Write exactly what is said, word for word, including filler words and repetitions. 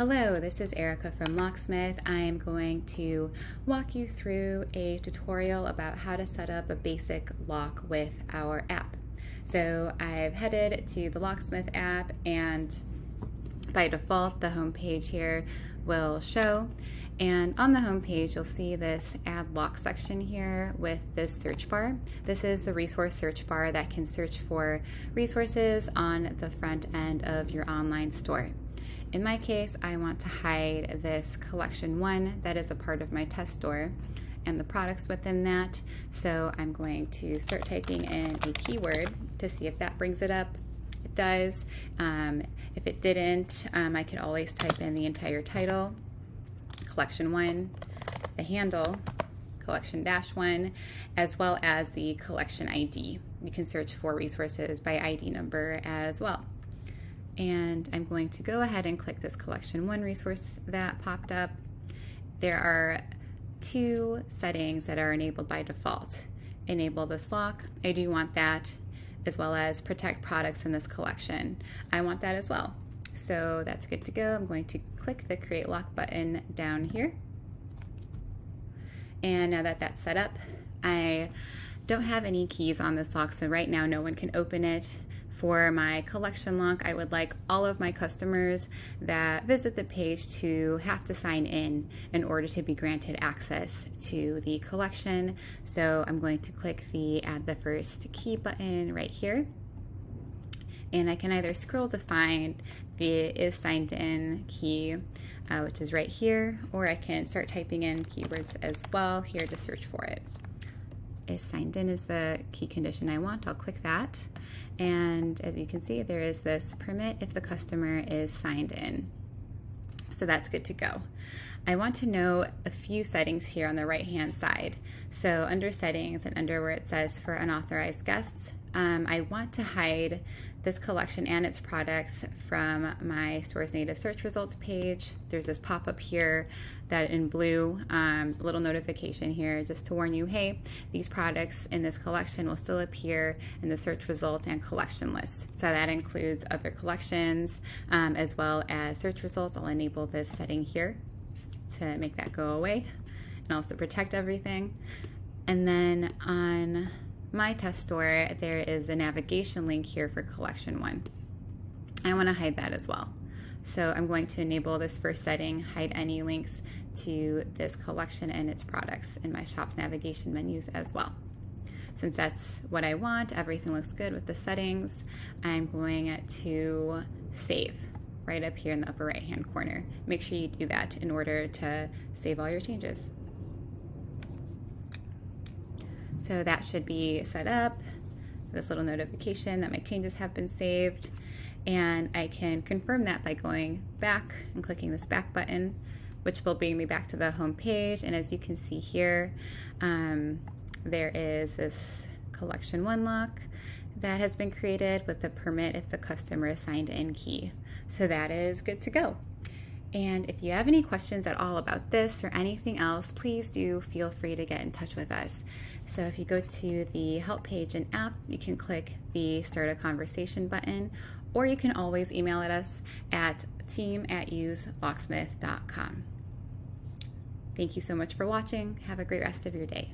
Hello, this is Erica from Locksmith. I am going to walk you through a tutorial about how to set up a basic lock with our app. So I've headed to the Locksmith app, and by default the home page here will show, and on the home page you'll see this add lock section here with this search bar. This is the resource search bar that can search for resources on the front end of your online store. In my case, I want to hide this collection one that is a part of my test store and the products within that, so I'm going to start typing in a keyword to see if that brings it up. It does. Um, if it didn't, um, I could always type in the entire title, collection one, the handle, collection dash one, as well as the collection I D. You can search for resources by I D number as well. And I'm going to go ahead and click this collection one resource that popped up. There are two settings that are enabled by default. Enable this lock. I do want that, as well as protect products in this collection. I want that as well. So that's good to go. I'm going to click the create lock button down here. And now that that's set up, I don't have any keys on this lock, so right now no one can open it. For my collection lock, I would like all of my customers that visit the page to have to sign in in order to be granted access to the collection. So I'm going to click the add the first key button right here. And I can either scroll to find the is signed in key, uh, which is right here, or I can start typing in keywords as well here to search for it. Is signed in is the key condition I want. I'll click that, and as you can see, there is this permit if the customer is signed in. So that's good to go. I want to know a few settings here on the right hand side. So under settings and under where it says for unauthorized guests, um, I want to hide this collection and its products from my store's native search results page. There's this pop-up here that in blue, um, little notification here just to warn you, hey, these products in this collection will still appear in the search results and collection list. So that includes other collections um, as well as search results. I'll enable this setting here to make that go away and also protect everything. And then on my test store, there is a navigation link here for collection one. I want to hide that as well. So I'm going to enable this first setting, hide any links to this collection and its products in my shop's navigation menus as well. Since that's what I want, everything looks good with the settings, I'm going to save right up here in the upper right hand corner. Make sure you do that in order to save all your changes. So that should be set up, this little notification that my changes have been saved, and I can confirm that by going back and clicking this back button, which will bring me back to the home page. And as you can see here, um, there is this collection one lock that has been created with the permit if the customer is signed in key. So that is good to go. And if you have any questions at all about this or anything else, please do feel free to get in touch with us. So if you go to the help page in app, you can click the start a conversation button, or you can always email at us at team at use locksmith dot com. Thank you so much for watching. Have a great rest of your day.